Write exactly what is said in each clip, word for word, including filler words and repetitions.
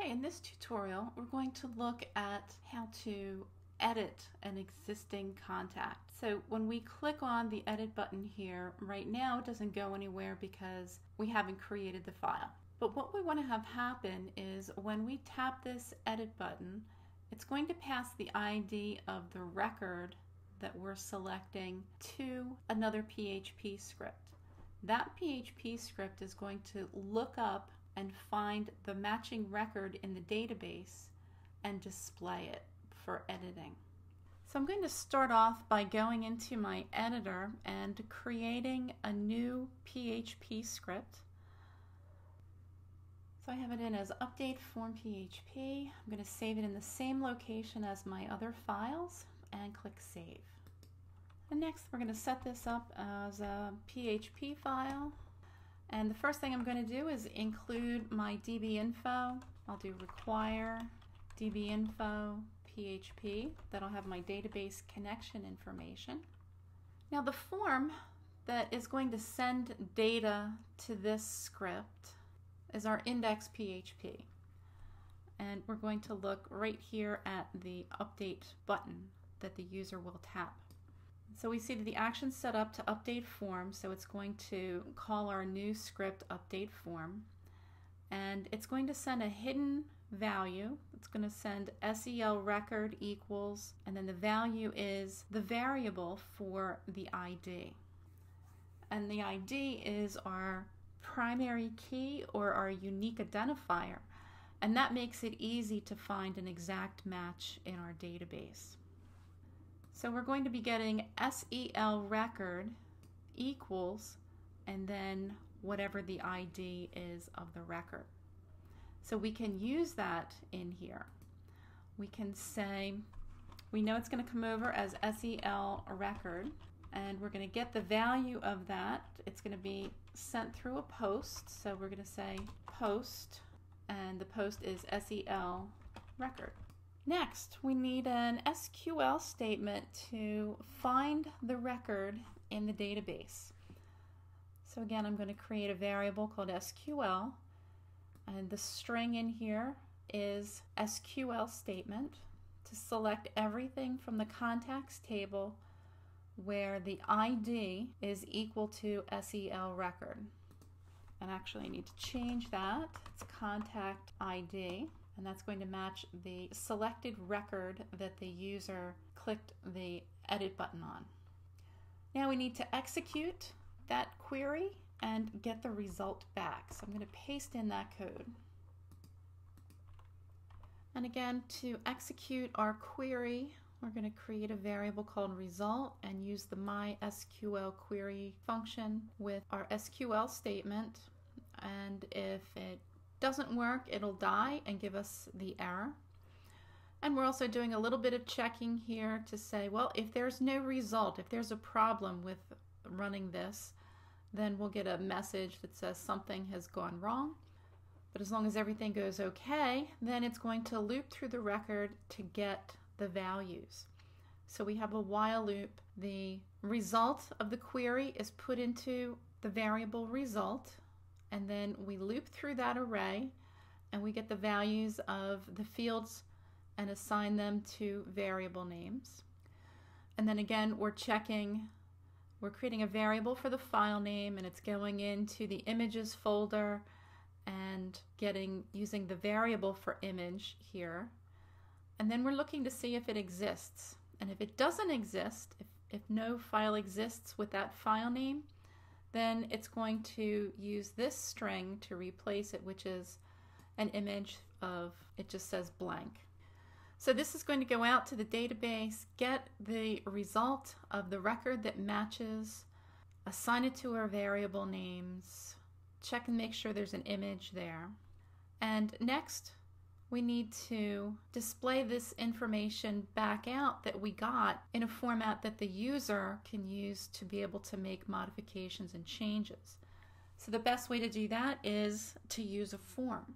Hey, in this tutorial, we're going to look at how to edit an existing contact. So when we click on the edit button here, right now it doesn't go anywhere because we haven't created the file. But what we want to have happen is when we tap this edit button, it's going to pass the I D of the record that we're selecting to another P H P script. That P H P script is going to look up and find the matching record in the database and display it for editing. So I'm going to start off by going into my editor and creating a new P H P script. So I have it in as update form dot P H P. I'm going to save it in the same location as my other files and click Save. And next we're going to set this up as a P H P file. And the first thing I'm going to do is include my dbinfo. I'll do require dbinfo dot P H P. That'll have my database connection information. Now the form that is going to send data to this script is our index dot P H P. And we're going to look right here at the update button that the user will tap. So we see that the action set up to update form, so it's going to call our new script update form, and it's going to send a hidden value. It's going to send S E L record equals, and then the value is the variable for the I D. And the I D is our primary key or our unique identifier, and that makes it easy to find an exact match in our database. So we're going to be getting S E L record equals and then whatever the I D is of the record. So we can use that in here. We can say, we know it's going to come over as S E L record, and we're going to get the value of that. It's going to be sent through a post, so we're going to say post, and the post is S E L record. Next, we need an S Q L statement to find the record in the database. So again, I'm going to create a variable called S Q L, and the string in here is S Q L statement to select everything from the contacts table where the I D is equal to S E L record. And actually I need to change that. It's contact I D. And that's going to match the selected record that the user clicked the edit button on. Now we need to execute that query and get the result back. So I'm going to paste in that code. And again, to execute our query, we're going to create a variable called result and use the MySQL query function with our S Q L statement. And if it doesn't work, it'll die and give us the error. And we're also doing a little bit of checking here to say, well, if there's no result, if there's a problem with running this, then we'll get a message that says something has gone wrong. But as long as everything goes okay, then it's going to loop through the record to get the values. So we have a while loop. The result of the query is put into the variable result, and then we loop through that array and we get the values of the fields and assign them to variable names. And then again, we're checking, we're creating a variable for the file name, and it's going into the images folder and getting, using the variable for image here. And then we're looking to see if it exists. And if it doesn't exist, if, if no file exists with that file name, then it's going to use this string to replace it, which is an image of, it just says blank. So this is going to go out to the database, get the result of the record that matches, assign it to our variable names, check and make sure there's an image there. And next, we need to display this information back out that we got in a format that the user can use to be able to make modifications and changes. So the best way to do that is to use a form.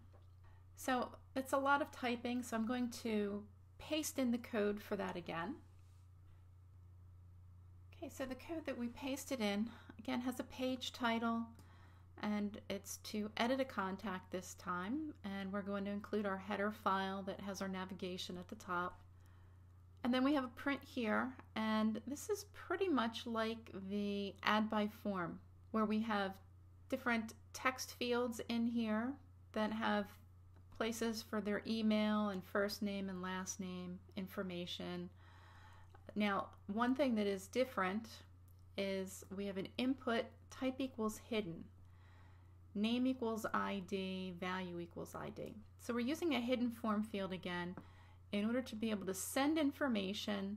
So it's a lot of typing, so I'm going to paste in the code for that again. Okay, so the code that we pasted in, again, has a page title, and it's to edit a contact this time, and we're going to include our header file that has our navigation at the top. And then we have a print here, and this is pretty much like the add by form, where we have different text fields in here that have places for their email and first name and last name information. Now, one thing that is different is we have an input type equals hidden, name equals I D, value equals I D. So we're using a hidden form field again in order to be able to send information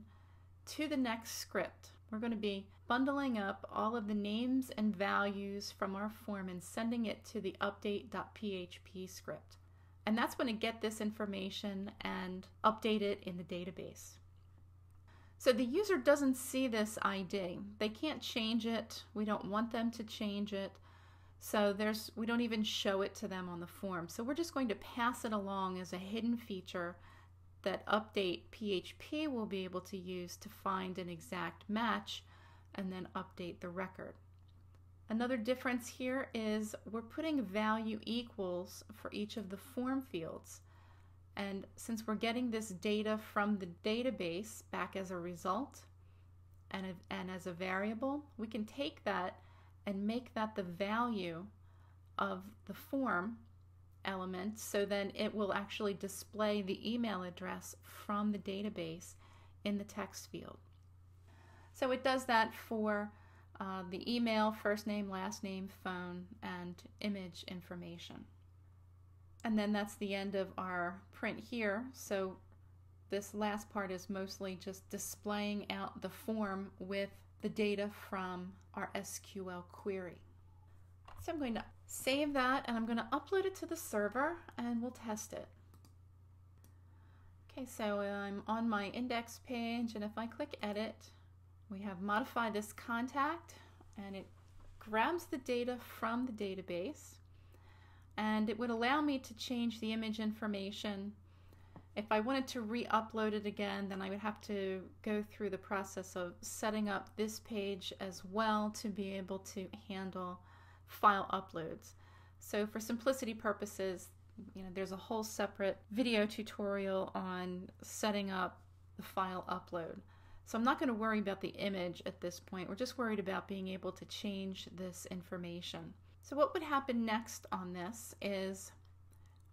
to the next script. We're going to be bundling up all of the names and values from our form and sending it to the update.php script. And that's going to get this information and update it in the database. So the user doesn't see this I D. They can't change it. We don't want them to change it. So there's, we don't even show it to them on the form. So we're just going to pass it along as a hidden feature that update.php will be able to use to find an exact match and then update the record. Another difference here is we're putting value equals for each of the form fields. And since we're getting this data from the database back as a result and, a, and as a variable, we can take that and make that the value of the form element, so then it will actually display the email address from the database in the text field. So it does that for uh, the email, first name, last name, phone, and image information. And then that's the end of our print here. So this last part is mostly just displaying out the form with the data from our S Q L query. So I'm going to save that, and I'm going to upload it to the server, and we'll test it. Okay, so I'm on my index page, and if I click edit, we have modified this contact, and it grabs the data from the database, and it would allow me to change the image information. If I wanted to re-upload it again, then I would have to go through the process of setting up this page as well to be able to handle file uploads. So for simplicity purposes, you know, there's a whole separate video tutorial on setting up the file upload. So I'm not going to worry about the image at this point. We're just worried about being able to change this information. So what would happen next on this is,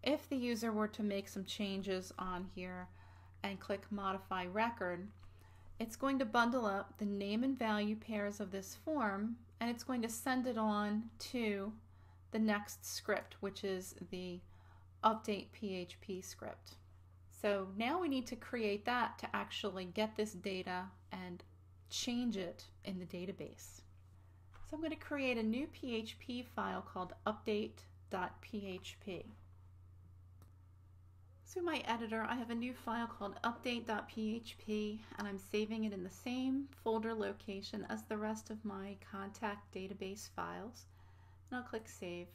if the user were to make some changes on here and click modify record, it's going to bundle up the name and value pairs of this form, and it's going to send it on to the next script, which is the update.php script. So now we need to create that to actually get this data and change it in the database. So I'm going to create a new P H P file called update.php. So in my editor, I have a new file called update.php, and I'm saving it in the same folder location as the rest of my contact database files. And I'll click Save.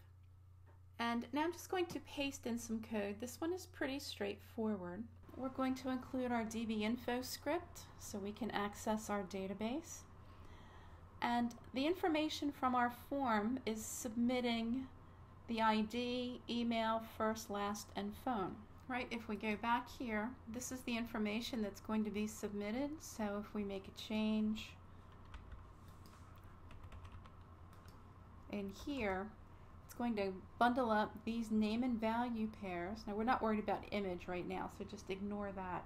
And now I'm just going to paste in some code. This one is pretty straightforward. We're going to include our dbinfo script so we can access our database. And the information from our form is submitting the I D, email, first, last, and phone. Right, if we go back here, this is the information that's going to be submitted. So if we make a change in here, it's going to bundle up these name and value pairs. Now, we're not worried about image right now, so just ignore that.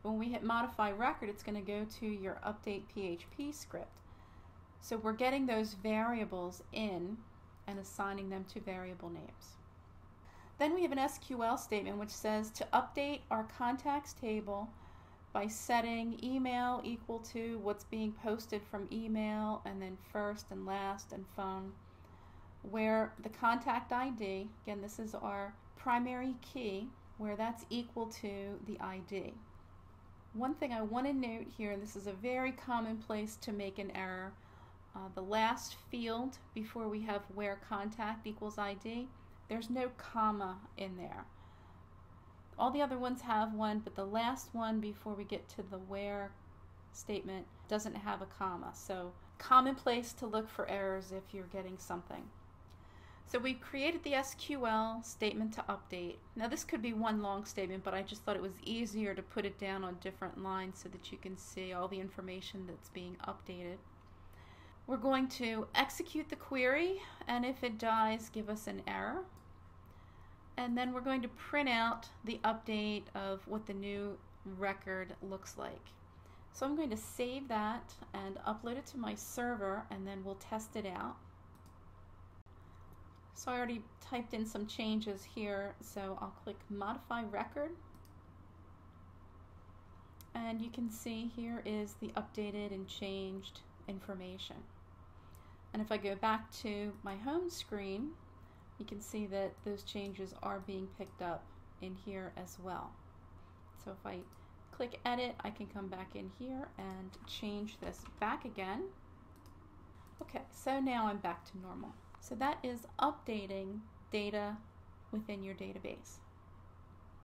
When we hit modify record, it's going to go to your update.php script. So we're getting those variables in and assigning them to variable names. Then we have an S Q L statement which says to update our contacts table by setting email equal to what's being posted from email, and then first and last and phone, where the contact I D, again this is our primary key, where that's equal to the I D. One thing I want to note here, and this is a very common place to make an error, uh, the last field before we have where contact equals I D, there's no comma in there. All the other ones have one, but the last one before we get to the where statement doesn't have a comma. So commonplace to look for errors if you're getting something. So we created the S Q L statement to update. Now this could be one long statement, but I just thought it was easier to put it down on different lines so that you can see all the information that's being updated. We're going to execute the query, and if it dies, give us an error. And then we're going to print out the update of what the new record looks like. So I'm going to save that and upload it to my server, and then we'll test it out. So I already typed in some changes here, so I'll click Modify Record. And you can see here is the updated and changed information. And if I go back to my home screen, you can see that those changes are being picked up in here as well. So if I click Edit, I can come back in here and change this back again. Okay, so now I'm back to normal. So that is updating data within your database.